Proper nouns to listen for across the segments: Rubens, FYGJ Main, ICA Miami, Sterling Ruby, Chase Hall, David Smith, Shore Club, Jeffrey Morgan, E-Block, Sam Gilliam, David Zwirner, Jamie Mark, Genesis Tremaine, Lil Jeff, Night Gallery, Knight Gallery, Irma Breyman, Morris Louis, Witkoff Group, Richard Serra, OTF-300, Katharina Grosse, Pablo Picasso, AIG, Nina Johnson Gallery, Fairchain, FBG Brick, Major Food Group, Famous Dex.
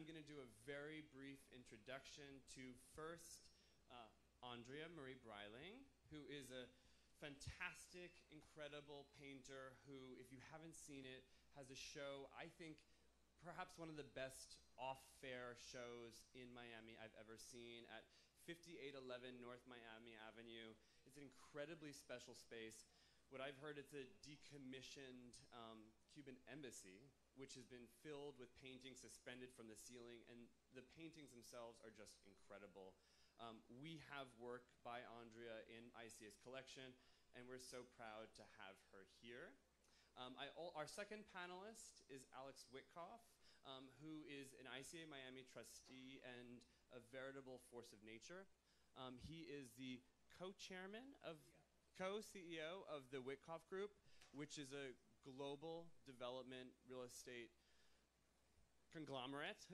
I'm going to do a very brief introduction to first Andrea Marie Breiling, who is a fantastic, incredible painter who, if you haven't seen it, has a show, I think perhaps one of the best off-fair shows in Miami I've ever seen at 5811 North Miami Avenue. It's an incredibly special space. What I've heard, it's a decommissioned Cuban embassy, which has been filled with paintings suspended from the ceiling, and the paintings themselves are just incredible. We have work by Andrea in ICA's collection, and we're so proud to have her here. Our second panelist is Alex Witkoff, who is an ICA Miami trustee and a veritable force of nature. He is the co-CEO of the Witkoff Group, which is a global development real estate conglomerate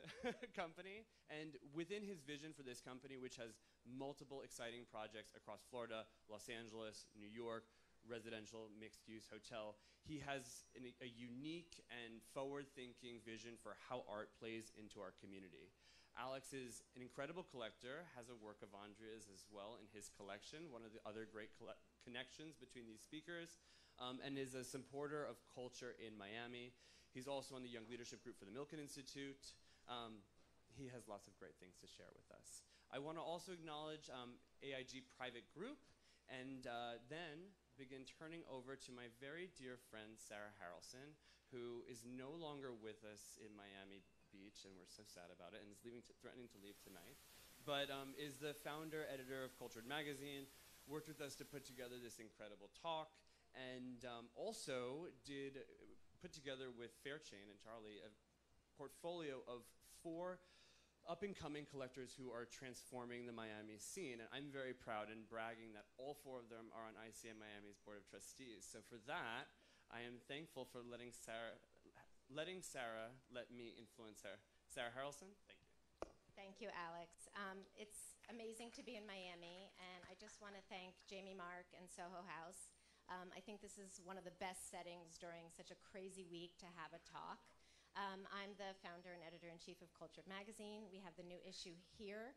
company, and within his vision for this company, which has multiple exciting projects across Florida, Los Angeles, New York, residential mixed-use hotel, he has a unique and forward-thinking vision for how art plays into our community. Alex is an incredible collector, has a work of Andrea's as well in his collection, one of the other great connections between these speakers, and is a supporter of culture in Miami. He's also on the Young Leadership Group for the Milken Institute. He has lots of great things to share with us. I want to also acknowledge AIG Private Group, and then begin turning over to my very dear friend, Sarah Harrelson, who is no longer with us in Miami Beach, and we're so sad about it, and is threatening to leave tonight. but is the founder, editor of Cultured Magazine, worked with us to put together this incredible talk, and also put together with Fairchain and Charlie a portfolio of 4 up-and-coming collectors who are transforming the Miami scene, and I'm very proud and bragging that all 4 of them are on ICM Miami's Board of Trustees. So for that, I am thankful for letting Sarah let me influence her. Sarah Harrelson, thank you. Thank you, Alex. It's amazing to be in Miami, and I just want to thank Jamie Mark and Soho House. I think this is one of the best settings during such a crazy week to have a talk. I'm the founder and editor-in-chief of Cultured Magazine. We have the new issue here.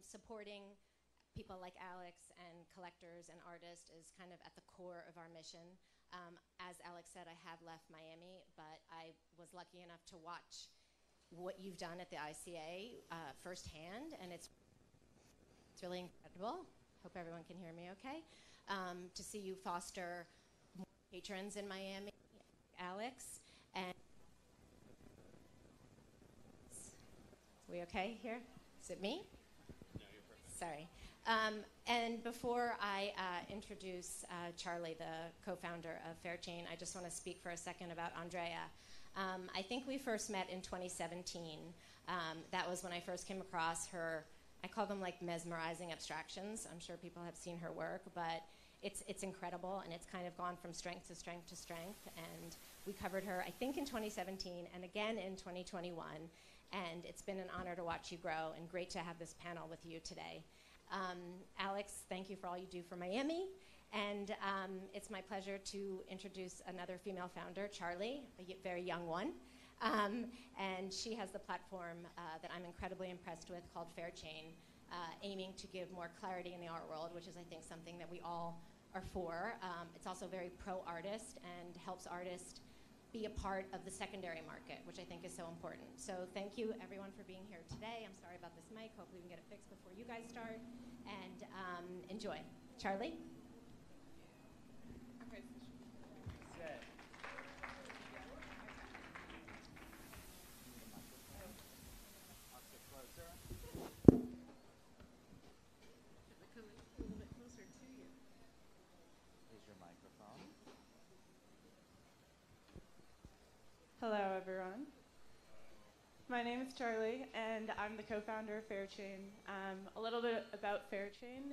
Supporting people like Alex and collectors and artists is kind of at the core of our mission. As Alex said, I have left Miami, but I was lucky enough to watch what you've done at the ICA firsthand, and it's really incredible. Hope everyone can hear me okay. To see you foster more patrons in Miami, Alex, and we okay here? Is it me? No, you're perfect. Sorry. And before I introduce Charlie, the co-founder of Fairchain, I just want to speak for a second about Andrea. I think we first met in 2017. That was when I first came across her, I call them like mesmerizing abstractions. I'm sure people have seen her work, but it's incredible, and it's kind of gone from strength to strength to strength. And we covered her, I think, in 2017 and again in 2021. And it's been an honor to watch you grow, and great to have this panel with you today. Alex, thank you for all you do for Miami. And it's my pleasure to introduce another female founder, Charlie, a very young one. And she has the platform that I'm incredibly impressed with called Fairchain, aiming to give more clarity in the art world, which is, I think, something that we all are for. It's also very pro-artist and helps artists be a part of the secondary market, which I think is so important. So thank you, everyone, for being here today. I'm sorry about this mic. Hopefully we can get it fixed before you guys start. And enjoy. Charlie? Hello, everyone. My name is Charlie, and I'm the co-founder of Fairchain. A little bit about Fairchain.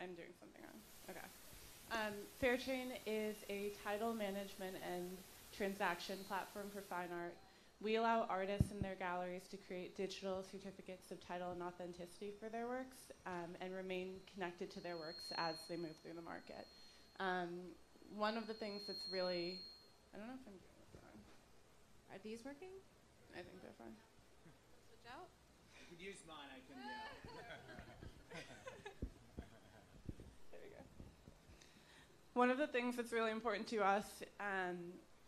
I'm doing something wrong. Okay. Fairchain is a title management and transaction platform for fine art. We allow artists and their galleries to create digital certificates of title and authenticity for their works, and remain connected to their works as they move through the market. One of the things that's really, I don't know if I'm doing this wrong. Are these working? I think they're fine. Switch out? You could use mine, I can There we go. One of the things that's really important to us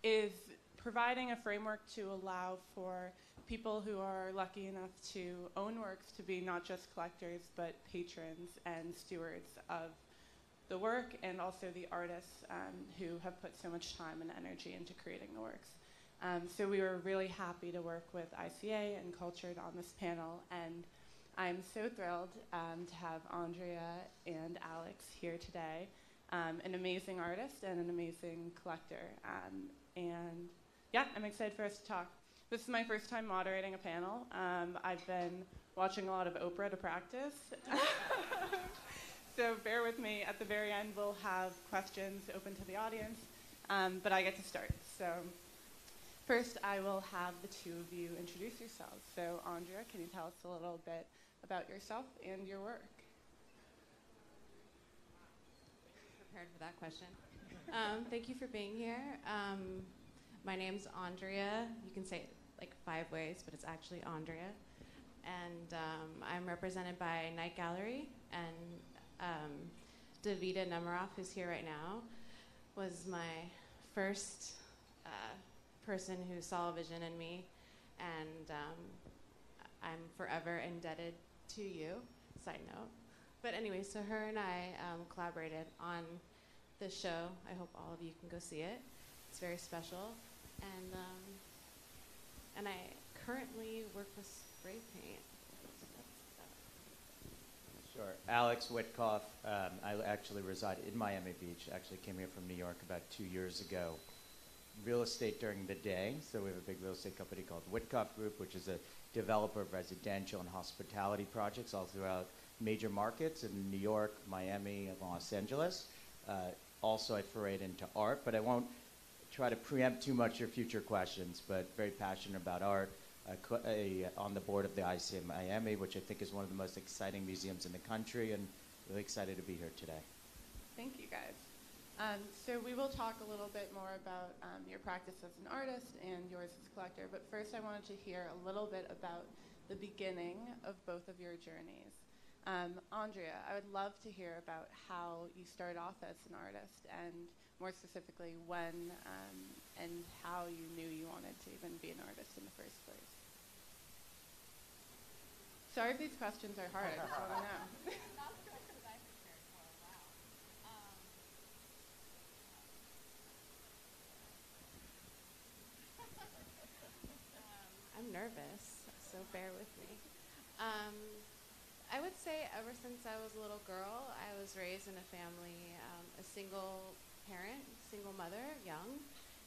is providing a framework to allow for people who are lucky enough to own works to be not just collectors, but patrons and stewards of the work, and also the artists who have put so much time and energy into creating the works. So we were really happy to work with ICA and Cultured on this panel, and I'm so thrilled to have Andrea and Alex here today, an amazing artist and an amazing collector. And yeah, I'm excited for us to talk. This is my first time moderating a panel. I've been watching a lot of Oprah to practice. So bear with me. At the very end, we'll have questions open to the audience, but I get to start. So first, I will have the two of you introduce yourselves. So Andrea, can you tell us a little bit about yourself and your work? Prepared for that question. Thank you for being here. My name's Andrea. You can say it like 5 ways, but it's actually Andrea. And I'm represented by Night Gallery, and Davida Nemiroff, who's here right now, was my first person who saw a vision in me, and I'm forever indebted to you, side note. But anyway, so her and I collaborated on the show. I hope all of you can go see it. It's very special. And I currently work with spray paint. Alex Witkoff. I actually reside in Miami Beach. Actually came here from New York about 2 years ago. Real estate during the day. So we have a big real estate company called Witkoff Group, which is a developer of residential and hospitality projects all throughout major markets in New York, Miami, and Los Angeles. Also, I forayed into art, but I won't try to preempt too much your future questions, but very passionate about art. On the board of the ICM Miami, which I think is one of the most exciting museums in the country, and really excited to be here today. Thank you, guys. So we will talk a little bit more about your practice as an artist and yours as a collector, but first I wanted to hear a little bit about the beginning of both of your journeys. Andrea, I would love to hear about how you started off as an artist, and more specifically when and how you knew you wanted to even be an artist in the first place. Sorry if these questions are hard, I just want to know. I'm nervous, so bear with me. I would say ever since I was a little girl, I was raised in a family, a single parent, single mother, young,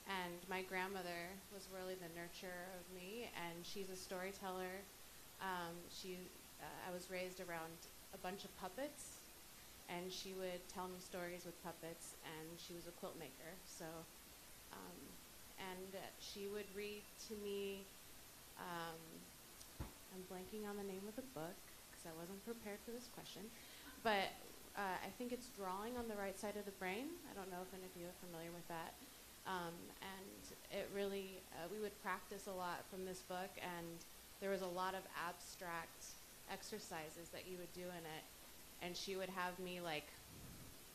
and my grandmother was really the nurturer of me, and she's a storyteller. I was raised around a bunch of puppets, and she would tell me stories with puppets, and she was a quilt maker. So, and she would read to me, I'm blanking on the name of the book, because I wasn't prepared for this question, but I think it's Drawing on the Right Side of the Brain. I don't know if any of you are familiar with that. And it really, we would practice a lot from this book, and there was a lot of abstract exercises that you would do in it, and she would have me like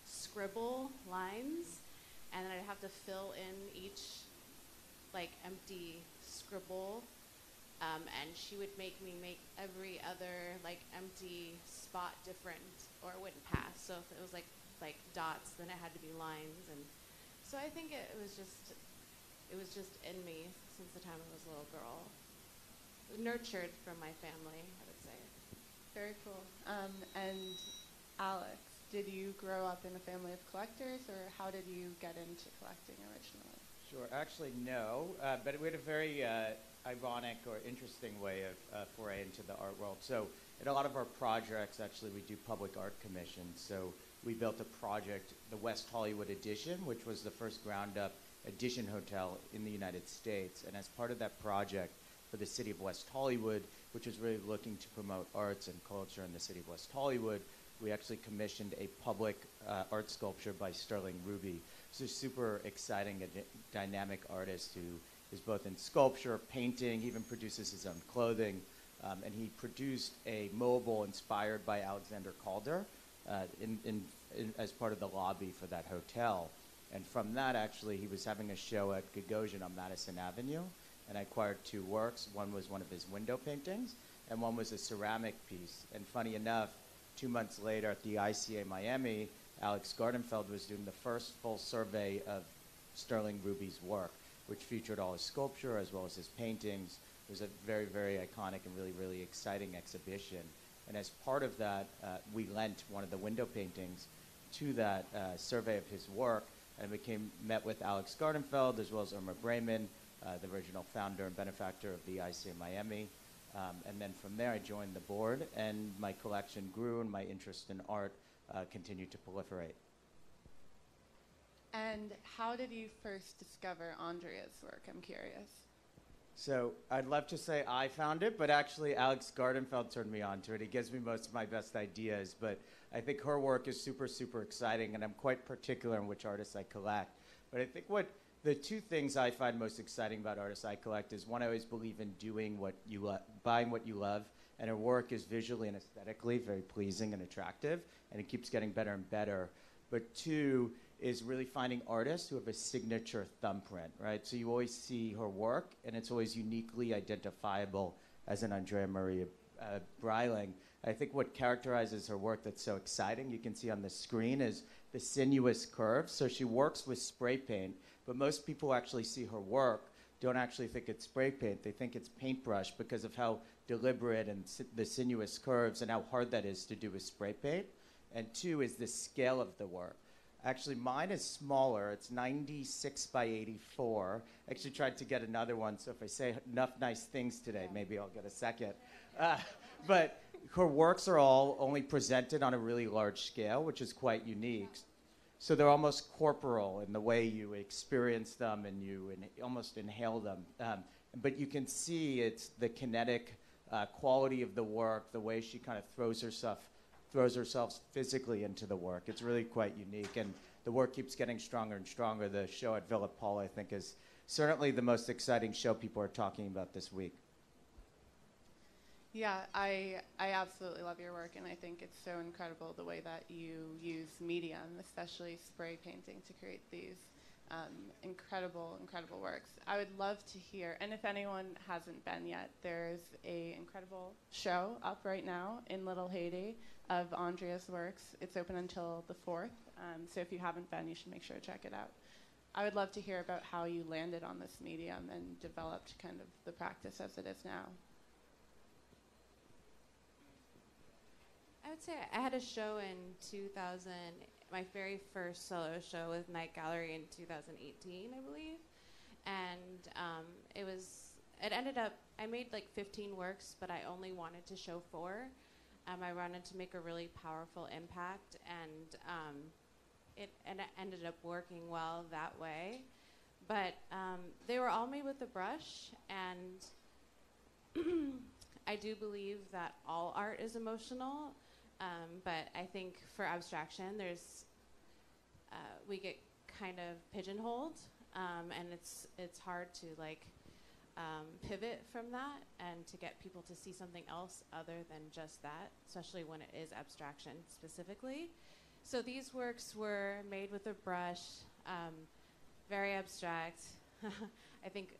scribble lines, and then I'd have to fill in each like empty scribble, and she would make me make every other like empty spot different, or it wouldn't pass. So if it was like dots, then it had to be lines, and so I think it was just in me since the time I was a little girl. Nurtured from my family, I would say. Very cool. And Alex, did you grow up in a family of collectors, or how did you get into collecting originally? Sure. Actually, no. But we had a very ironic or interesting way of foray into the art world. So in a lot of our projects, actually, we do public art commissions. So we built a project, the West Hollywood Edition, which was the first ground-up edition hotel in the United States. And as part of that project, for the city of West Hollywood, which was really looking to promote arts and culture in the city of West Hollywood, we actually commissioned a public art sculpture by Sterling Ruby. So super exciting, a dynamic artist who is both in sculpture, painting, even produces his own clothing. And he produced a mobile inspired by Alexander Calder as part of the lobby for that hotel. And from that, actually, he was having a show at Gagosian on Madison Avenue, and I acquired two works. One was one of his window paintings, and one was a ceramic piece. And funny enough, 2 months later at the ICA Miami, Alex Gartenfeld was doing the first full survey of Sterling Ruby's work, which featured all his sculpture as well as his paintings. It was a very, very iconic and really, really exciting exhibition. And as part of that, we lent one of the window paintings to that survey of his work, and met with Alex Gartenfeld as well as Irma Breyman, the original founder and benefactor of the ICA Miami. And then from there, I joined the board, and my collection grew, and my interest in art continued to proliferate. And how did you first discover Andrea's work? I'm curious. So I'd love to say I found it, but actually Alex Gartenfeld turned me on to it. He gives me most of my best ideas, but I think her work is super, super exciting, and I'm quite particular in which artists I collect. But I think the two things I find most exciting about artists I collect is, one, I always believe in doing what you love, buying what you love, and her work is visually and aesthetically very pleasing and attractive, and it keeps getting better and better. But two is really finding artists who have a signature thumbprint, right? So you always see her work, and it's always uniquely identifiable as an Andrea Marie Breiling. I think what characterizes her work that's so exciting, you can see on the screen, is the sinuous curves. So she works with spray paint, but most people who actually see her work don't actually think it's spray paint. They think it's paintbrush because of how deliberate and the sinuous curves and how hard that is to do with spray paint. and two is the scale of the work. Actually, mine is smaller. It's 96 by 84. I actually tried to get another one, so if I say enough nice things today, maybe I'll get a second. But her works are all only presented on a really large scale, which is quite unique. So they're almost corporal in the way you experience them and you almost inhale them. But you can see it's the kinetic quality of the work, the way she kind of throws herself physically into the work. It's really quite unique, and the work keeps getting stronger and stronger. The show at Villa Paul, I think, is certainly the most exciting show people are talking about this week. Yeah, I absolutely love your work, and I think it's so incredible the way that you use medium, especially spray painting, to create these incredible works. I would love to hear, and if anyone hasn't been yet, there's an incredible show up right now in Little Haiti of Andrea's works. It's open until the 4th, so if you haven't been, you should make sure to check it out. I would love to hear about how you landed on this medium and developed kind of the practice as it is now. I would say I had a show in 2000, my very first solo show with Night Gallery in 2018, I believe. And it ended up, I made like 15 works, but I only wanted to show 4. I wanted to make a really powerful impact, and it ended up working well that way. But they were all made with a brush, and I do believe that all art is emotional. But I think for abstraction, there's we get kind of pigeonholed, and it's hard to like pivot from that and to get people to see something else other than just that, especially when it is abstraction specifically. So these works were made with a brush, very abstract. I think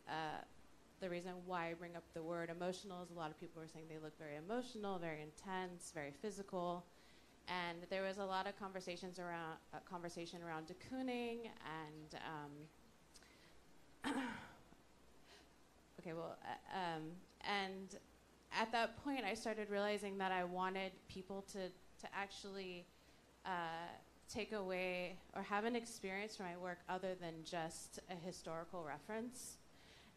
the reason why I bring up the word emotional is a lot of people were saying they look very emotional, very intense, very physical, and there was a lot of conversation around de Kooning and and at that point I started realizing that I wanted people to actually take away or have an experience from my work other than just a historical reference.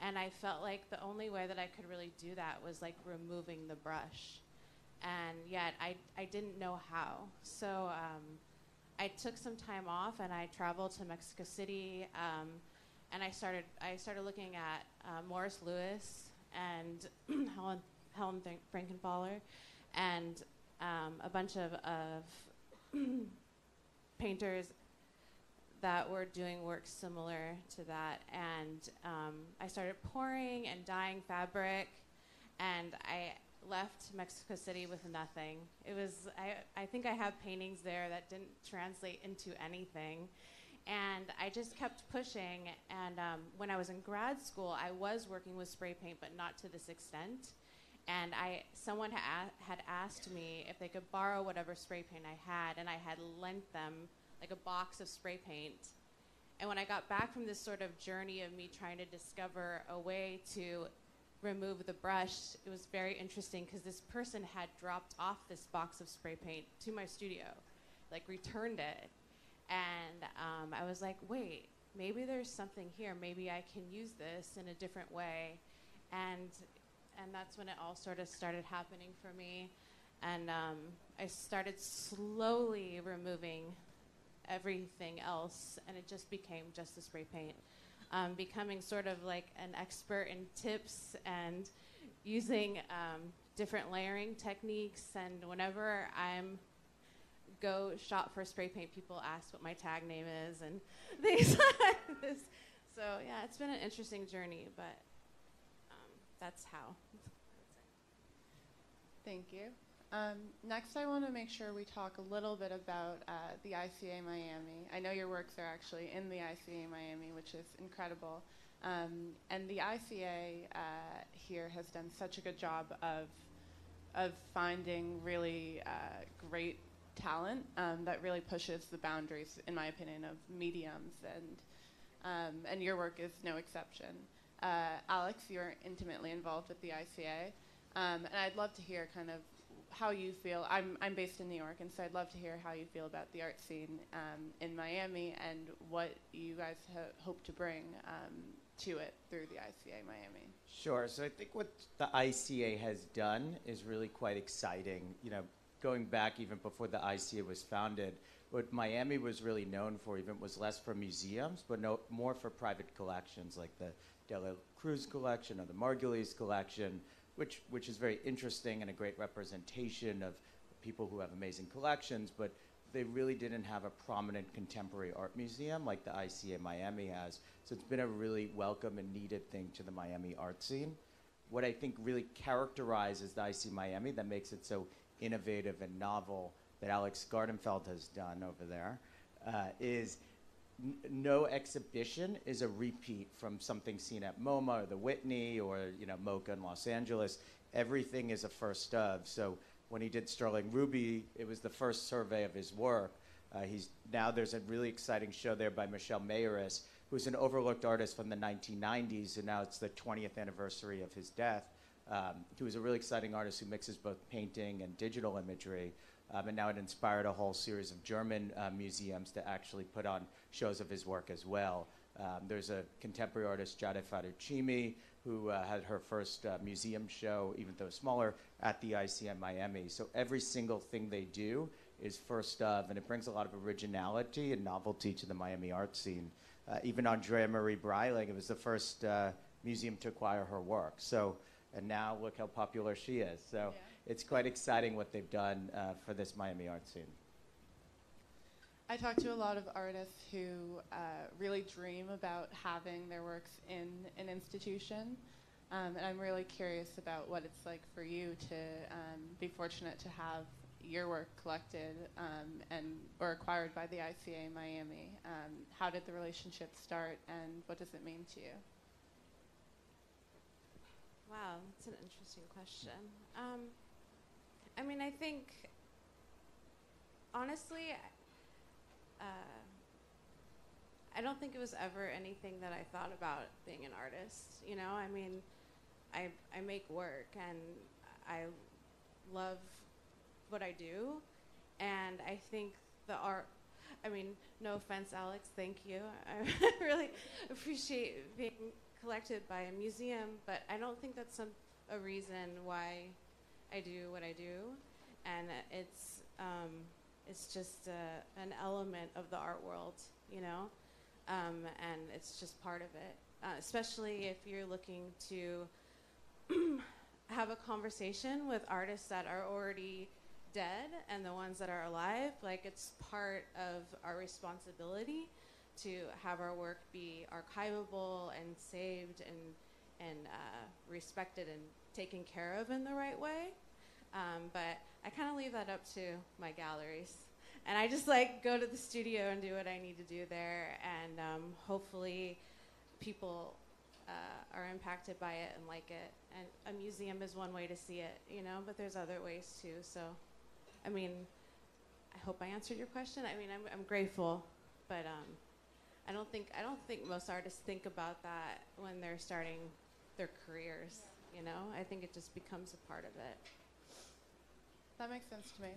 And I felt like the only way that I could really do that was like removing the brush. And yet I didn't know how. So I took some time off and I traveled to Mexico City, and I started looking at Morris Louis and Helen Frankenthaler and a bunch of painters that were doing work similar to that, and I started pouring and dyeing fabric, and I left Mexico City with nothing. It was, I think I have paintings there that didn't translate into anything, and I just kept pushing, and when I was in grad school, I was working with spray paint, but not to this extent, and someone had asked me if they could borrow whatever spray paint I had, and I had lent them like a box of spray paint. And when I got back from this sort of journey of me trying to discover a way to remove the brush, it was very interesting because this person had dropped off this box of spray paint to my studio, like returned it. And I was like, wait, maybe there's something here. Maybe I can use this in a different way. And that's when it all sort of started happening for me. And I started slowly removing everything else, and it just became just the spray paint, becoming sort of like an expert in tips and using different layering techniques. And whenever I'm go shop for spray paint, people ask what my tag name is and things like this. So yeah, it's been an interesting journey, but that's how. Thank you. Next, I want to make sure we talk a little bit about the ICA Miami. I know your works are actually in the ICA Miami, which is incredible. And the ICA here has done such a good job of finding really great talent that really pushes the boundaries, in my opinion, of mediums, and your work is no exception. Alex, you're intimately involved with the ICA, and I'd love to hear kind of how you feel. I'm based in New York, and so I'd love to hear how you feel about the art scene in Miami and what you guys hope to bring to it through the ICA Miami. Sure. So I think what the ICA has done is really quite exciting. You know, going back even before the ICA was founded, what Miami was really known for even was less for museums, but more for private collections like the De La Cruz collection or the Margulies collection, which is very interesting and a great representation of people who have amazing collections, but they really didn't have a prominent contemporary art museum like the ICA Miami has. So it's been a really welcome and needed thing to the Miami art scene. What I think really characterizes the ICA Miami that makes it so innovative and novel that Alex Gartenfeld has done over there is no exhibition is a repeat from something seen at MoMA or the Whitney or MoCA in Los Angeles. Everything is a first of. So when he did Sterling Ruby, it was the first survey of his work. Now there's a really exciting show there by Michelle Mayoris, who's an overlooked artist from the 1990s, and now it's the 20th anniversary of his death. He was a really exciting artist who mixes both painting and digital imagery. And now it inspired a whole series of German museums to actually put on shows of his work as well. There's a contemporary artist, Jade Faruchimi, who had her first museum show, even though smaller, at the ICA Miami. So every single thing they do is first of, and it brings a lot of originality and novelty to the Miami art scene. Even Andrea Marie Breiling, it was the first museum to acquire her work. So, and now look how popular she is. So. Yeah. It's quite exciting what they've done for this Miami art scene. I talk to a lot of artists who really dream about having their works in an institution, and I'm really curious about what it's like for you to be fortunate to have your work collected or acquired by the ICA Miami. How did the relationship start, and what does it mean to you? Wow, that's an interesting question. I mean, I think, honestly, I don't think it was ever anything that I thought about being an artist, you know? I mean, I make work, and I love what I do, and I think the art, I mean, no offense, Alex, thank you. I really appreciate being collected by a museum, but I don't think that's a reason why I do what I do, and it's just an element of the art world, and it's just part of it. Especially if you're looking to have a conversation with artists that are already dead and the ones that are alive, like it's part of our responsibility to have our work be archivable and saved and respected and taken care of in the right way. But I kind of leave that up to my galleries. And I just like go to the studio and do what I need to do there, and hopefully people are impacted by it and like it. And a museum is one way to see it, but there's other ways too. So, I mean, I hope I answered your question. I mean, I'm grateful, but I don't think most artists think about that when they're starting their careers, I think it just becomes a part of it. That makes sense to me.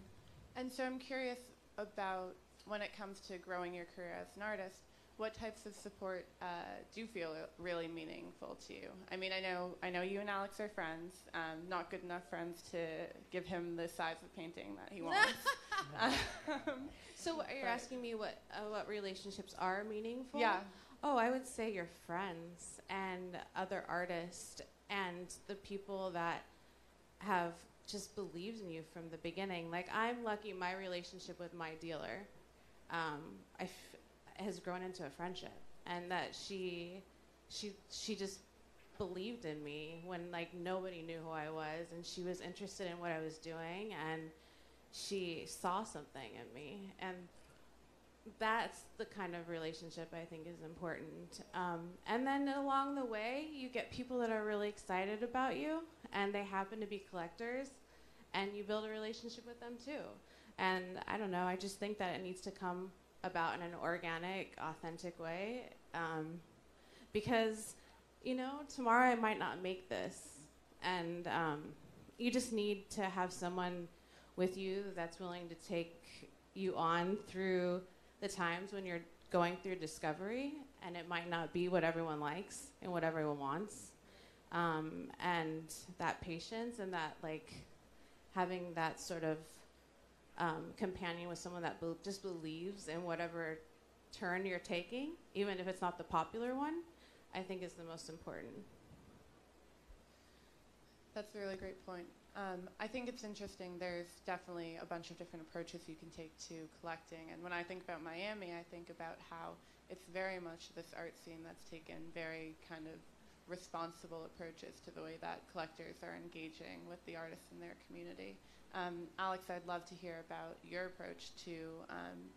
And so I'm curious about when it comes to growing your career as an artist, what types of support do you feel really meaningful to you? I mean, I know you and Alex are friends, not good enough friends to give him the size of painting that he wants. So you're asking me what relationships are meaningful? Yeah. Oh, I would say your friends and other artists and the people that have just believed in you from the beginning. Like, I'm lucky my relationship with my dealer has grown into a friendship, and that she just believed in me when like nobody knew who I was, and she was interested in what I was doing, and she saw something in me, and that's the kind of relationship I think is important. And then along the way, you get people that are really excited about you, and they happen to be collectors, and you build a relationship with them too. And I don't know, I just think that it needs to come about in an organic, authentic way, because, tomorrow I might not make this, and you just need to have someone with you that's willing to take you on through the times when you're going through discovery, and it might not be what everyone likes and what everyone wants. And that patience and that, like, having that sort of companion with someone that just believes in whatever turn you're taking, even if it's not the popular one, I think is the most important. That's a really great point. I think it's interesting. There's definitely a bunch of different approaches you can take to collecting. And when I think about Miami, I think about how it's very much this art scene that's taken very kind of responsible approaches to the way that collectors are engaging with the artists in their community. Alex, I'd love to hear about your approach to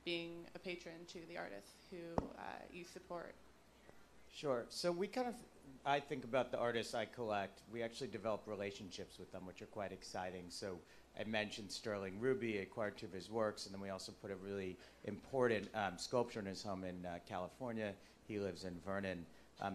being a patron to the artists who you support. Sure. So we kind of, I think about the artists I collect, we actually develop relationships with them, which are quite exciting. So I mentioned Sterling Ruby, acquired two of his works, and then we also put a really important sculpture in his home in California. He lives in Vernon.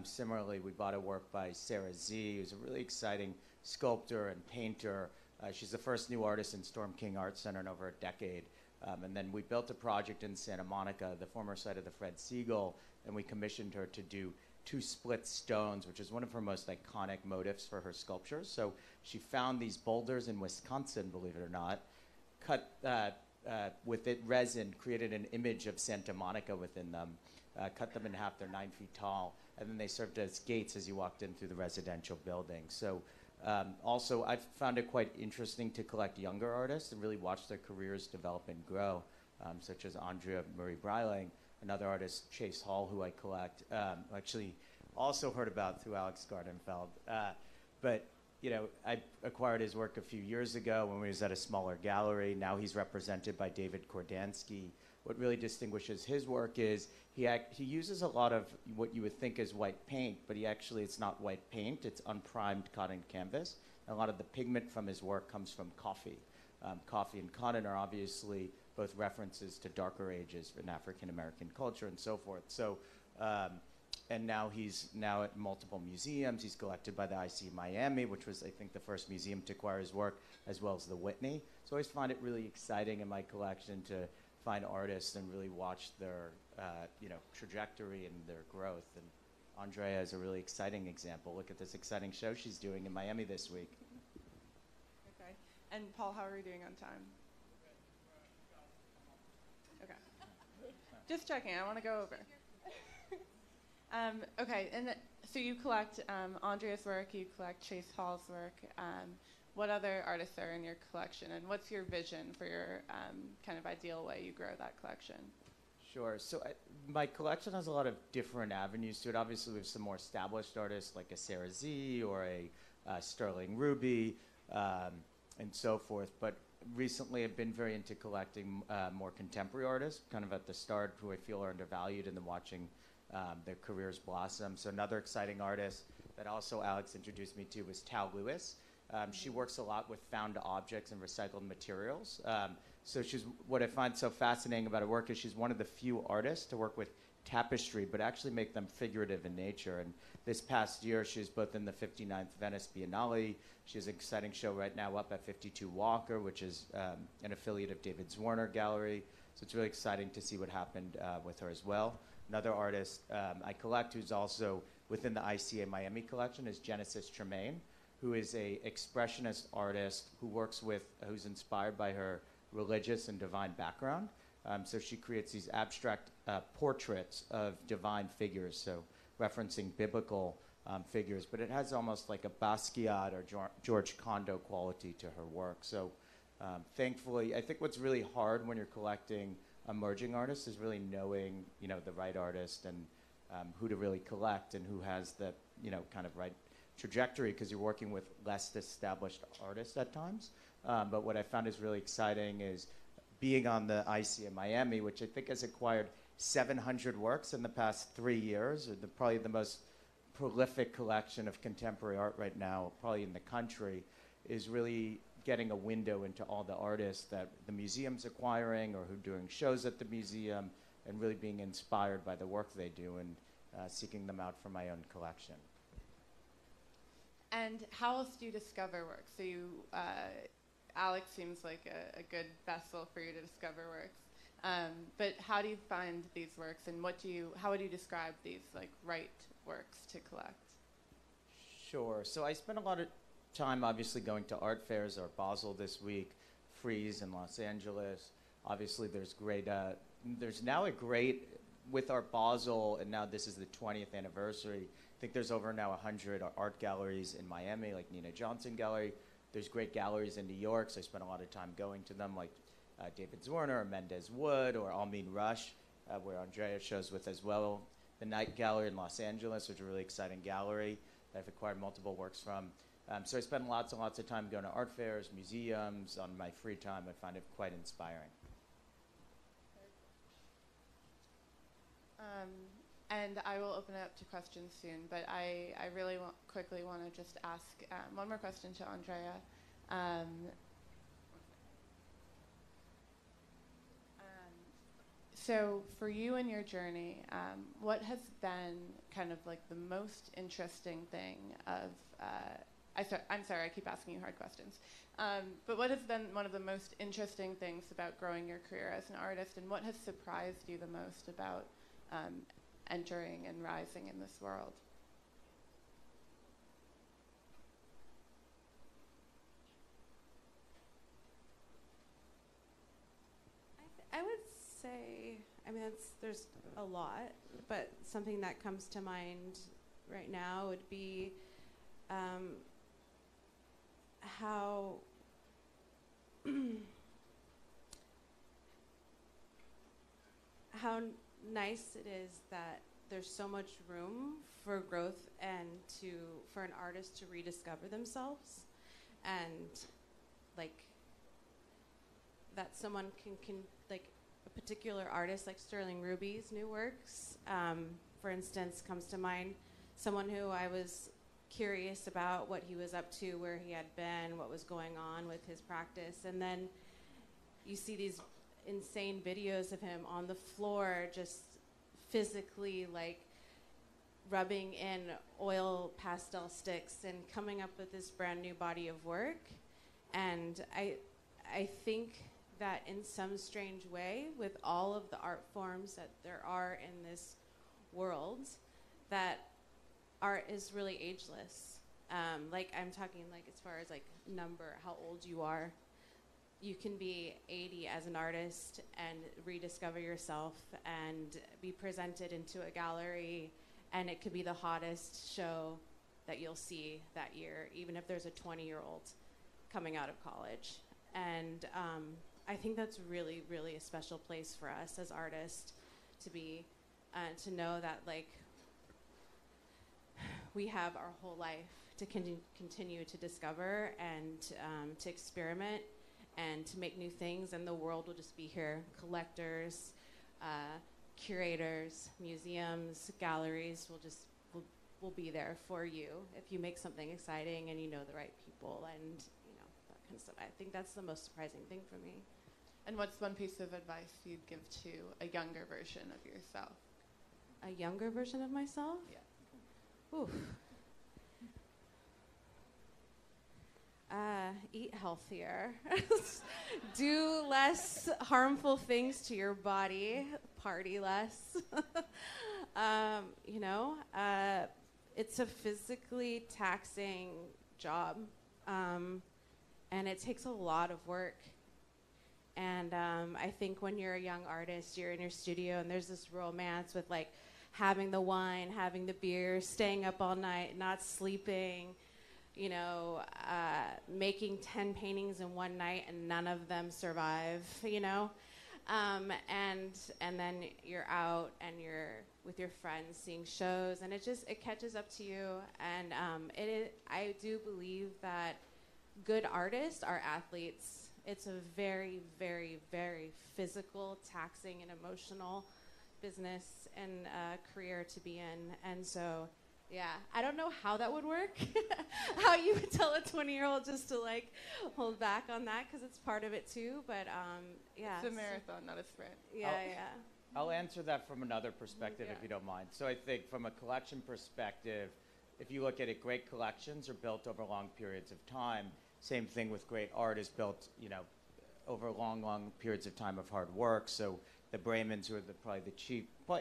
Similarly, we bought a work by Sarah Zee, who's a really exciting sculptor and painter. She's the first new artist in Storm King Art Center in over a decade. And then we built a project in Santa Monica, the former site of the Fred Segal, and we commissioned her to do two split stones, which is one of her most iconic motifs for her sculptures. So she found these boulders in Wisconsin, believe it or not, cut with it resin, created an image of Santa Monica within them, cut them in half, they're 9 feet tall, and then they served as gates as you walked in through the residential building. So also, I've found it quite interesting to collect younger artists and really watch their careers develop and grow, such as Andrea Marie Breiling, another artist, Chase Hall, who I collect, actually also heard about through Alex Gartenfeld. But, you know, I acquired his work a few years ago when we was at a smaller gallery. Now he's represented by David Kordansky. What really distinguishes his work is he uses a lot of what you would think is white paint, but he actually, it's not white paint, it's unprimed cotton canvas. And a lot of the pigment from his work comes from coffee. Coffee and cotton are obviously both references to darker ages in African-American culture and so forth. So, and now he's at multiple museums. He's collected by the IC Miami, which was, I think, the first museum to acquire his work, as well as the Whitney. So I always find it really exciting in my collection to find artists and really watch their you know, trajectory and their growth. And Andrea is a really exciting example. Look at this exciting show she's doing in Miami this week. Okay. And Paul, how are we doing on time? Just checking, I want to go over. Okay, and so you collect Andrea's work, you collect Chase Hall's work. What other artists are in your collection, and what's your vision for your kind of ideal way you grow that collection? Sure, so my collection has a lot of different avenues to it. Obviously, we have some more established artists like a Sarah Zee or a Sterling Ruby and so forth, but recently I've been very into collecting more contemporary artists, kind of at the start, who I feel are undervalued, and then watching their careers blossom. So another exciting artist that also Alex introduced me to was Tau Lewis. She works a lot with found objects and recycled materials. So she's, what I find so fascinating about her work is she's one of the few artists to work with tapestry, but actually make them figurative in nature. And this past year, she was both in the 59th Venice Biennale. She has an exciting show right now up at 52 Walker, which is an affiliate of David Zwirner Gallery. So it's really exciting to see what happened with her as well. Another artist I collect who's also within the ICA Miami collection is Genesis Tremaine, who is a expressionist artist who works with, who's inspired by her religious and divine background. So she creates these abstract portraits of divine figures, so referencing biblical figures, but it has almost like a Basquiat or George Kondo quality to her work. So thankfully, I think what's really hard when you're collecting emerging artists is really knowing, you know, the right artist and who to really collect and who has the, you know, kind of right trajectory, because you're working with less established artists at times. But what I found is really exciting is being on the IC in Miami, which I think has acquired 700 works in the past 3 years, or probably the most prolific collection of contemporary art right now, probably in the country, is really getting a window into all the artists that the museum's acquiring or who are doing shows at the museum, and really being inspired by the work they do and seeking them out for my own collection. And how else do you discover work? So you Alex seems like a good vessel for you to discover works. But how do you find these works, and what do you, how would you describe these like right works to collect? Sure. So I spent a lot of time obviously going to art fairs, Art Basel this week, Frieze in Los Angeles. Obviously there's great, there's now a great, with Art Basel, and now this is the 20th anniversary, I think there's over now 100 art galleries in Miami, like Nina Johnson Gallery. There's great galleries in New York, so I spent a lot of time going to them, like David Zwirner or Mendez Wood or Almeen Rush, where Andrea shows with as well. The Knight Gallery in Los Angeles, which is a really exciting gallery that I've acquired multiple works from. So I spend lots and lots of time going to art fairs, museums. On my free time, I find it quite inspiring. And I will open it up to questions soon, but I really quickly want to just ask one more question to Andrea. So for you and your journey, what has been kind of like the most interesting thing of, I'm sorry, I keep asking you hard questions, but what has been one of the most interesting things about growing your career as an artist, and what has surprised you the most about entering and rising in this world? I would say, I mean, there's a lot, but something that comes to mind right now would be how how nice it is that there's so much room for growth and for an artist to rediscover themselves, and like that someone can like a particular artist like Sterling Ruby's new works, for instance, comes to mind. Someone who I was curious about what he was up to, where he had been, what was going on with his practice, and then you see these insane videos of him on the floor just physically like rubbing in oil pastel sticks and coming up with this brand new body of work. And I think that in some strange way, with all of the art forms that there are in this world, that art is really ageless. Like I'm talking like as far as like number, how old you are. You can be 80 as an artist and rediscover yourself and be presented into a gallery, and it could be the hottest show that you'll see that year, even if there's a 20-year-old coming out of college. And I think that's really, really a special place for us as artists to be, to know that like we have our whole life to continue to discover and to experiment and to make new things, and the world will just be here. Collectors, curators, museums, galleries will be there for you if you make something exciting and you know the right people and you know that kind of stuff. I think that's the most surprising thing for me. And what's one piece of advice you'd give to a younger version of yourself? A younger version of myself? Yeah. Oof. Eat healthier, do less harmful things to your body, party less. You know, it's a physically taxing job, and it takes a lot of work. And I think when you're a young artist, you're in your studio, and there's this romance with like having the wine, having the beer, staying up all night, not sleeping. You know, making 10 paintings in one night and none of them survive, you know? And then you're out and you're with your friends seeing shows, and it catches up to you. And I do believe that good artists are athletes. It's a very, very, very physical, taxing, and emotional business and career to be in. And so, yeah, I don't know how that would work, how you would tell a 20-year-old just to like hold back on that, because it's part of it too, but yeah. It's a marathon, not a sprint. Yeah, I'll answer that from another perspective if you don't mind. So I think from a collection perspective, if you look at it, great collections are built over long periods of time. Same thing with great art is built, you know, over long, long periods of time of hard work. So the Breymans, who are probably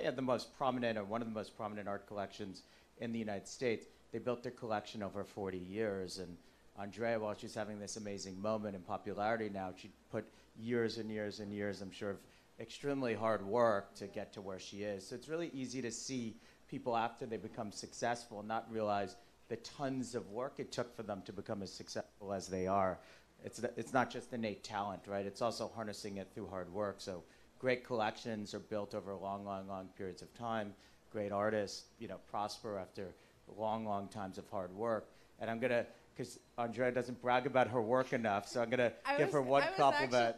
the most prominent, or one of the most prominent art collections in the United States, they built their collection over 40 years. And Andrea, while she's having this amazing moment in popularity now, she put years and years and years, I'm sure, of extremely hard work to get to where she is. So it's really easy to see people after they become successful and not realize the tons of work it took for them to become as successful as they are. It's not just innate talent, right? It's also harnessing it through hard work. So great collections are built over long, long, long periods of time. Great artists, you know, prosper after long, long times of hard work. And I'm gonna, because Andrea doesn't brag about her work enough, so I'm gonna give her one compliment.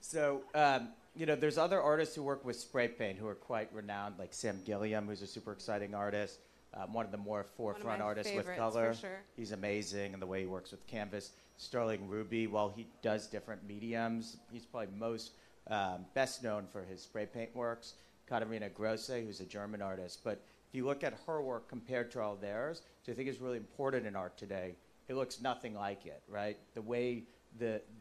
So, you know, there's other artists who work with spray paint who are quite renowned, like Sam Gilliam, who's a super exciting artist. One of the more forefront artists with color. Sure. He's amazing in the way he works with canvas. Sterling Ruby, while he does different mediums, he's probably most best known for his spray paint works. Katharina Grosse, who's a German artist. But if you look at her work compared to all theirs, which I think is really important in art today, it looks nothing like it, right? The way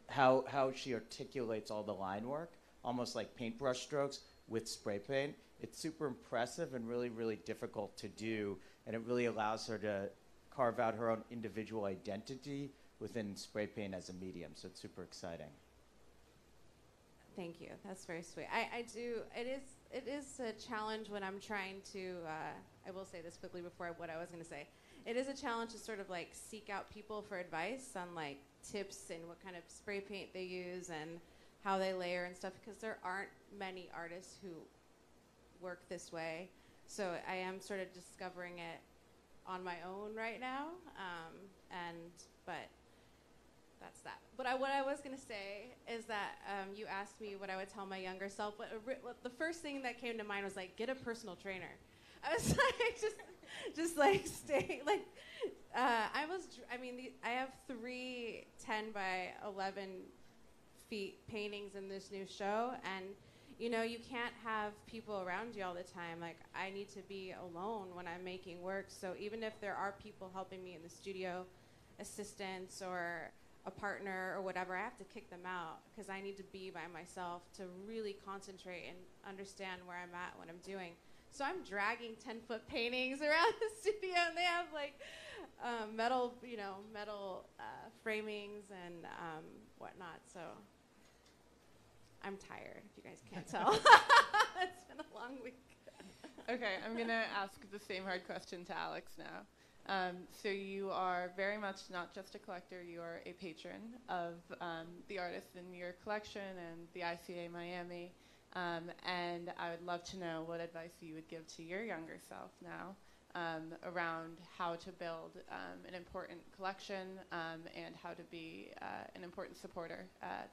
how she articulates all the line work, almost like paintbrush strokes with spray paint. It's super impressive and really, really difficult to do, and it really allows her to carve out her own individual identity within spray paint as a medium, so it's super exciting. Thank you, that's very sweet. It is a challenge when I'm trying to, I will say this quickly before what I was gonna say. It is a challenge to sort of like seek out people for advice on like tips and what kind of spray paint they use and how they layer and stuff, because there aren't many artists who work this way. So I am sort of discovering it on my own right now. But that's that. But what I was gonna say is that you asked me what I would tell my younger self. What the first thing that came to mind was like, get a personal trainer. I was like, just like stay, like, I have 3 10-by-11-foot paintings in this new show, and you know, you can't have people around you all the time. Like, I need to be alone when I'm making work. So even if there are people helping me in the studio, assistants or a partner or whatever, I have to kick them out because I need to be by myself to really concentrate and understand where I'm at, what I'm doing. So I'm dragging 10-foot paintings around the studio, and they have like metal framings and whatnot. So I'm tired, if you guys can't tell. It's been a long week. Okay, I'm going to ask the same hard question to Alex now. So you are very much not just a collector, you are a patron of the artists in your collection and the ICA Miami. And I would love to know what advice you would give to your younger self now around how to build an important collection and how to be an important supporter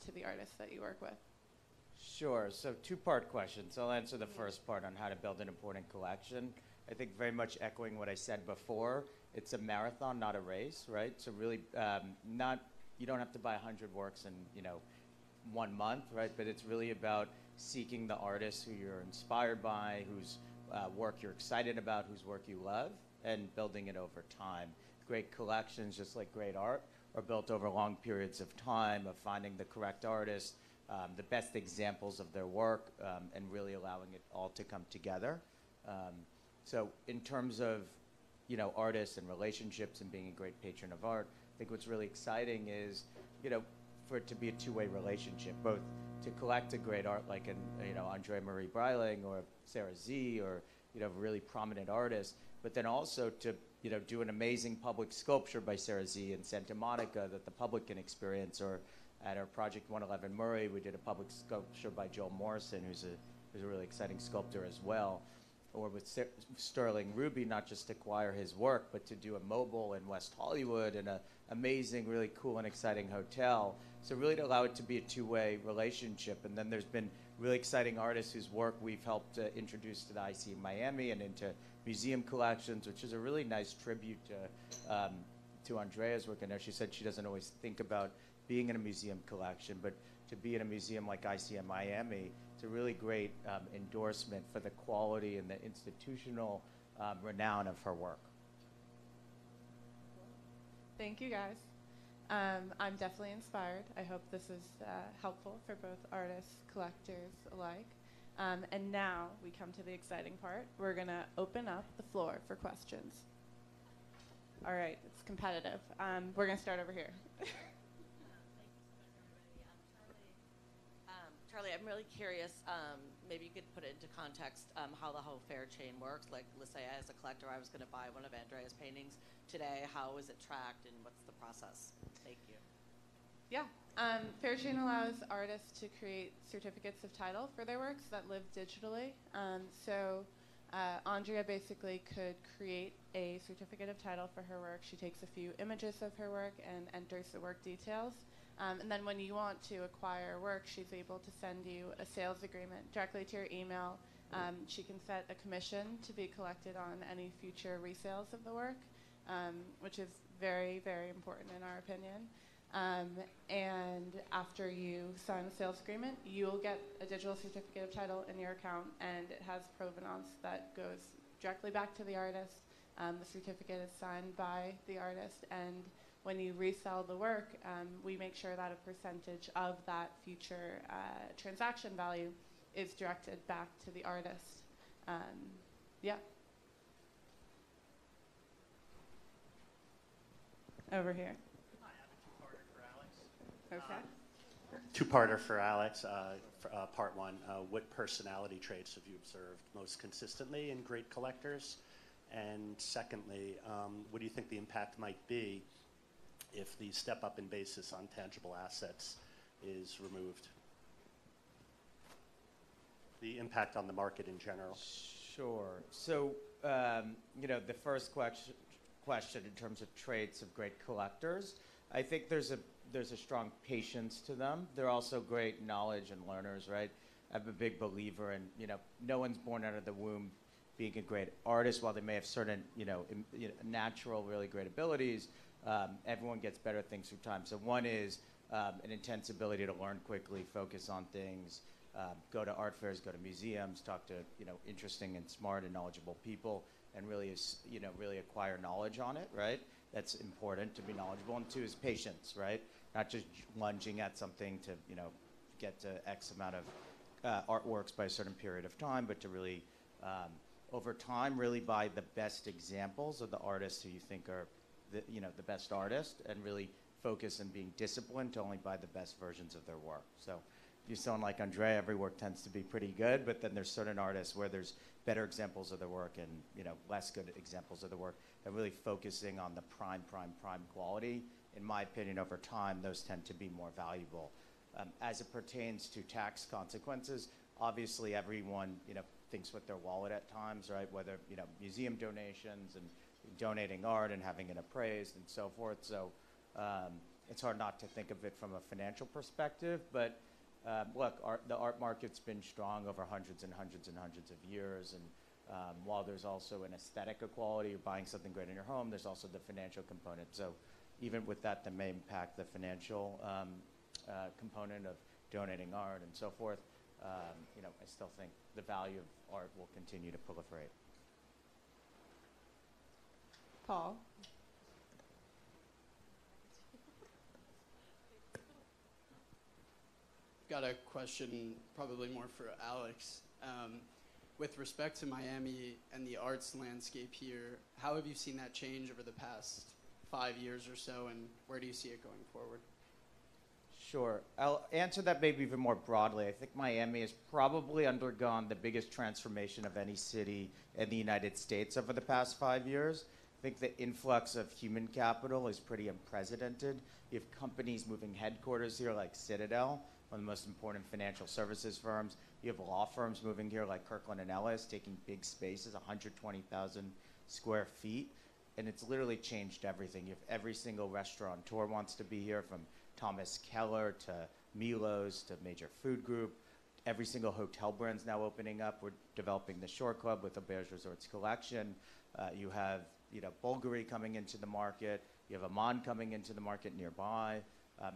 to the artists that you work with. Sure, so two-part question. So I'll answer the first part on how to build an important collection. I think very much echoing what I said before, it's a marathon, not a race, right? So really you don't have to buy 100 works in, you know, 1 month, right? But it's really about seeking the artists who you're inspired by, whose work you're excited about, whose work you love, and building it over time. Great collections, just like great art, are built over long periods of time of finding the correct artist, the best examples of their work, and really allowing it all to come together. So in terms of, you know, artists and relationships and being a great patron of art, I think what's really exciting is, you know, for it to be a two-way relationship, both to collect a great art like, you know, Andrea Marie Breiling or Sarah Zee or, you know, really prominent artists, but then also to, you know, do an amazing public sculpture by Sarah Zee in Santa Monica that the public can experience, or at our Project 111 Murray, we did a public sculpture by Joel Morrison, who's a really exciting sculptor as well. Or with Sterling Ruby, not just to acquire his work, but to do a mobile in West Hollywood in an amazing, really cool and exciting hotel. So really to allow it to be a two-way relationship. And then there's been really exciting artists whose work we've helped introduce to the IC in Miami and into museum collections, which is a really nice tribute to Andrea's work. I know she said she doesn't always think about being in a museum collection, but to be in a museum like ICA Miami, it's a really great endorsement for the quality and the institutional renown of her work. Thank you, guys. I'm definitely inspired. I hope this is helpful for both artists, collectors alike. And now we come to the exciting part. We're going to open up the floor for questions. All right, it's competitive. We're going to start over here. Charlie, I'm really curious, maybe you could put it into context how the whole Fairchain works. Like, let's say as a collector, I was going to buy one of Andrea's paintings today. How is it tracked and what's the process? Thank you. Yeah, Fairchain allows artists to create certificates of title for their works that live digitally. Andrea basically could create a certificate of title for her work. She takes a few images of her work and enters the work details. And then when you want to acquire work, she's able to send you a sales agreement directly to your email. She can set a commission to be collected on any future resales of the work, which is very, very important in our opinion. And after you sign the sales agreement, you'll get a digital certificate of title in your account, and it has provenance that goes directly back to the artist. The certificate is signed by the artist, and when you resell the work, we make sure that a percentage of that future transaction value is directed back to the artist. Yeah. Over here. I have a two-parter for Alex. Okay. Two-parter for Alex. Part one, what personality traits have you observed most consistently in great collectors? And secondly, what do you think the impact might be if the step up in basis on tangible assets is removed? The impact on the market in general. Sure. So, you know, the first question in terms of traits of great collectors, I think there's a strong patience to them. They're also great knowledge and learners, right? I'm a big believer in, you know, no one's born out of the womb being a great artist. While they may have certain, you know natural, really great abilities, everyone gets better things through time. So one is an intense ability to learn quickly, focus on things, go to art fairs, go to museums, talk to interesting and smart and knowledgeable people, and really really acquire knowledge on it. Right, that's important to be knowledgeable. And two is patience. Right, not just lunging at something to get to X amount of artworks by a certain period of time, but to really over time really buy the best examples of the artists who you think are the best artist, and really focus on being disciplined to only buy the best versions of their work. So if you're someone like Andrea, every work tends to be pretty good, but then there's certain artists where there's better examples of the work and less good examples of the work, and really focusing on the prime quality. In my opinion, over time, those tend to be more valuable. As it pertains to tax consequences, obviously everyone thinks with their wallet at times, right? Whether museum donations and donating art and having it appraised and so forth. So it's hard not to think of it from a financial perspective. But look, the art market's been strong over hundreds of years. And while there's also an aesthetic equality, you're buying something great in your home, there's also the financial component. So even with that, that may impact the financial component of donating art and so forth. I still think the value of art will continue to proliferate. Paul. Got a question probably more for Alex. With respect to Miami and the arts landscape here, how have you seen that change over the past 5 years or so, and where do you see it going forward? Sure. I'll answer that maybe even more broadly. I think Miami has probably undergone the biggest transformation of any city in the United States over the past 5 years. I think the influx of human capital is pretty unprecedented. You have companies moving headquarters here like Citadel, one of the most important financial services firms. You have law firms moving here like Kirkland & Ellis, taking big spaces, 120,000 square feet. And it's literally changed everything. You have every single restaurateur wants to be here, from Thomas Keller to Milos to Major Food Group. Every single hotel brand's now opening up. We're developing the Shore Club with Auberge Resorts Collection. You have Bulgari coming into the market. You have Amman coming into the market nearby.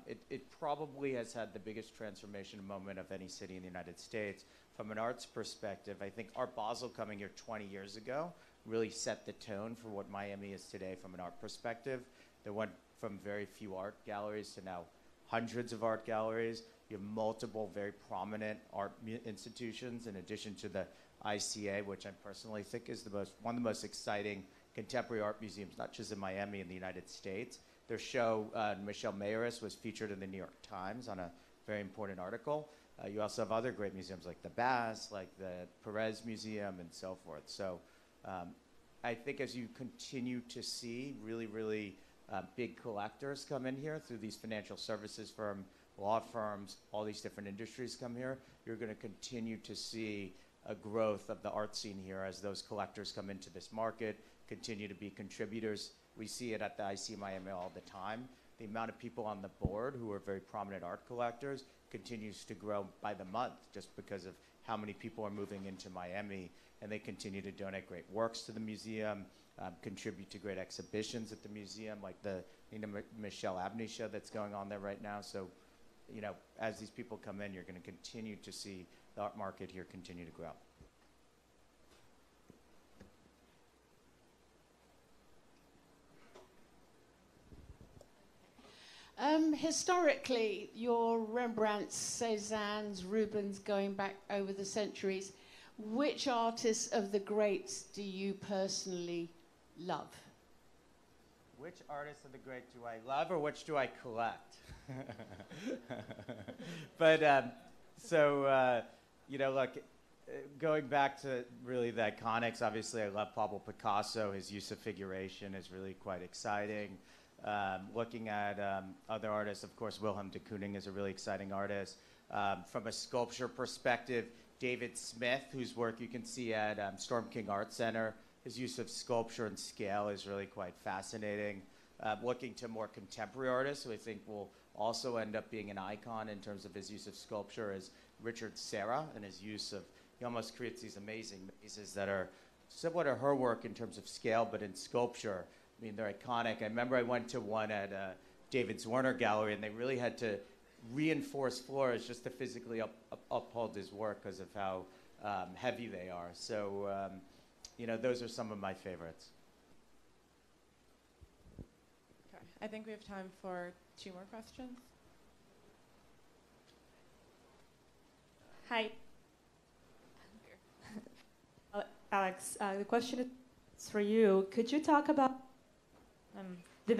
It probably has had the biggest transformation moment of any city in the United States. From an arts perspective, I think Art Basel coming here 20 years ago really set the tone for what Miami is today from an art perspective. There went from very few art galleries to now hundreds of art galleries. You have multiple very prominent art institutions in addition to the ICA, which I personally think is the most, one of the most exciting contemporary art museums, not just in Miami, in the United States. Their show, Michelle Mayoris, was featured in the New York Times on a very important article. You also have other great museums like the Bass, like the Perez Museum, and so forth. So I think as you continue to see really, really big collectors come in here through these financial services firms, law firms, all these different industries come here, you're going to continue to see a growth of the art scene here as those collectors come into this market, continue to be contributors. We see it at the IC Miami all the time. The amount of people on the board who are very prominent art collectors continues to grow by the month just because of how many people are moving into Miami, and they continue to donate great works to the museum, contribute to great exhibitions at the museum, like the Michelle Abney show that's going on there right now. So, you know, as these people come in, you're going to continue to see the art market here continue to grow. Historically, your Rembrandts, Cézannes, Rubens, going back over the centuries, which artists of the greats do you personally love? Which artists of the great do I love, or which do I collect? But you know, look, going back to really the iconics, obviously I love Pablo Picasso. His use of figuration is really quite exciting. Looking at other artists, of course, Willem de Kooning is a really exciting artist. From a sculpture perspective, David Smith, whose work you can see at Storm King Art Center, his use of sculpture and scale is really quite fascinating. Looking to more contemporary artists, who I think will also end up being an icon in terms of his use of sculpture, is Richard Serra, and his use of, he almost creates these amazing mazes that are similar to her work in terms of scale, but in sculpture, I mean, they're iconic. I remember I went to one at David Zwirner Gallery, and they really had to reinforce floors just to physically uphold his work because of how heavy they are. So, you know, those are some of my favorites. Okay, I think we have time for two more questions. Hi. Alex, the question is for you. Could you talk about the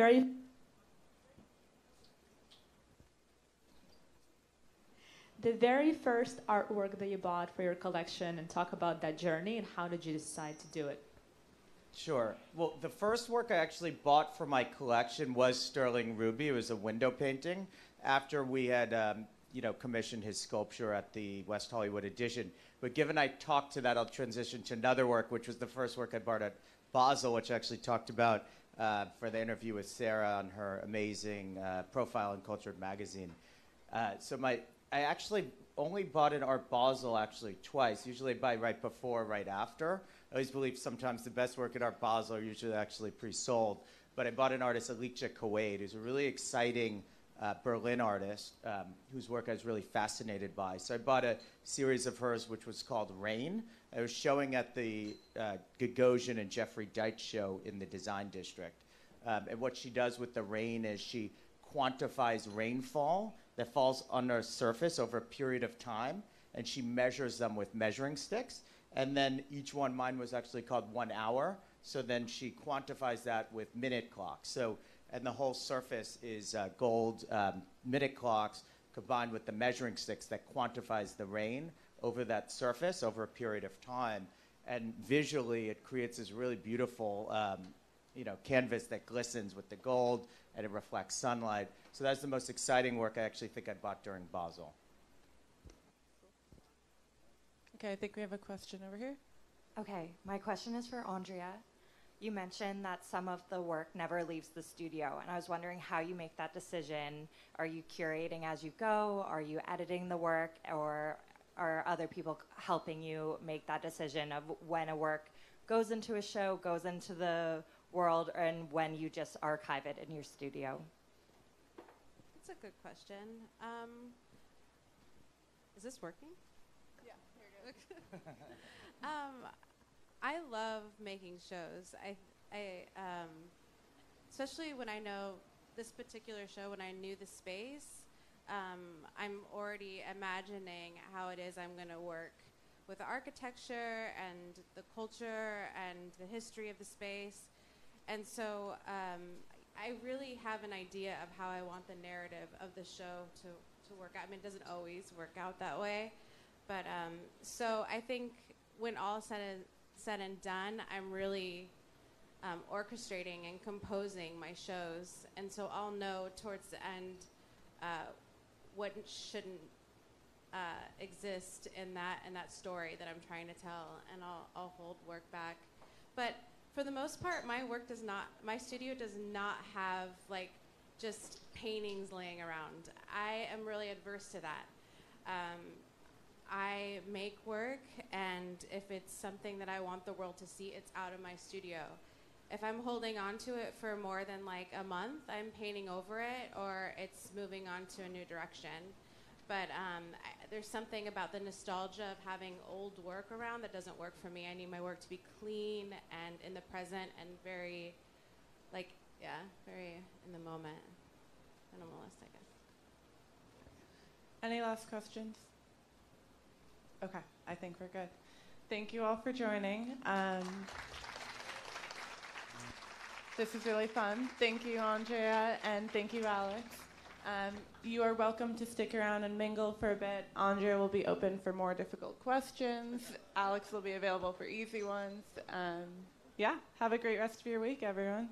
very first artwork that you bought for your collection, and talk about that journey and how did you decide to do it? Sure. Well, the first work I actually bought for my collection was Sterling Ruby. It was a window painting after we had you know, commissioned his sculpture at the West Hollywood Edition. But given I talked to that, I'll transition to another work, which was the first work I bought at Basel, which I actually talked about for the interview with Sarah on her amazing profile in Cultured Magazine. So I actually only bought an Art Basel actually twice. Usually I buy right before, right after. I always believe sometimes the best work at Art Basel are usually actually pre-sold. But I bought an artist, Alicia Kuwait, who's a really exciting Berlin artist whose work I was really fascinated by. So I bought a series of hers which was called Rain. I was showing at the Gagosian and Jeffrey Deitch show in the Design District. And what she does with the rain is she quantifies rainfall that falls on the surface over a period of time, and she measures them with measuring sticks. And then each one, mine was actually called 1 hour, so then she quantifies that with minute clocks. So, and the whole surface is gold minute clocks combined with the measuring sticks that quantifies the rain over that surface over a period of time. And visually, it creates this really beautiful you know, canvas that glistens with the gold, and it reflects sunlight. So that's the most exciting work I actually think I bought during Basel. Okay, I think we have a question over here. Okay, my question is for Andrea. You mentioned that some of the work never leaves the studio, and I was wondering how you make that decision. Are you curating as you go? Are you editing the work, or are other people helping you make that decision of when a work goes into a show, goes into the world, and when you just archive it in your studio? That's a good question. Is this working? Yeah, here it goes. I love making shows. I especially when I know this particular show, when I knew the space, I'm already imagining how it is I'm going to work with the architecture and the culture and the history of the space. And so I really have an idea of how I want the narrative of the show to work out. I mean, it doesn't always work out that way. But so I think when all said and done, I'm really orchestrating and composing my shows. And so I'll know towards the end what shouldn't exist in that story that I'm trying to tell, and I'll hold work back. But for the most part, my studio does not have like just paintings laying around. I am really adverse to that. I make work, and if it's something that I want the world to see, it's out of my studio. If I'm holding on to it for more than like a month, I'm painting over it, or it's moving on to a new direction. But there's something about the nostalgia of having old work around that doesn't work for me. I need my work to be clean and in the present and very, like, yeah, very in the moment. Minimalist, I guess. Any last questions? Okay, I think we're good. Thank you all for joining. This is really fun. Thank you, Andrea, and thank you, Alex. You are welcome to stick around and mingle for a bit. Andrea will be open for more difficult questions. Alex will be available for easy ones. Yeah, have a great rest of your week, everyone.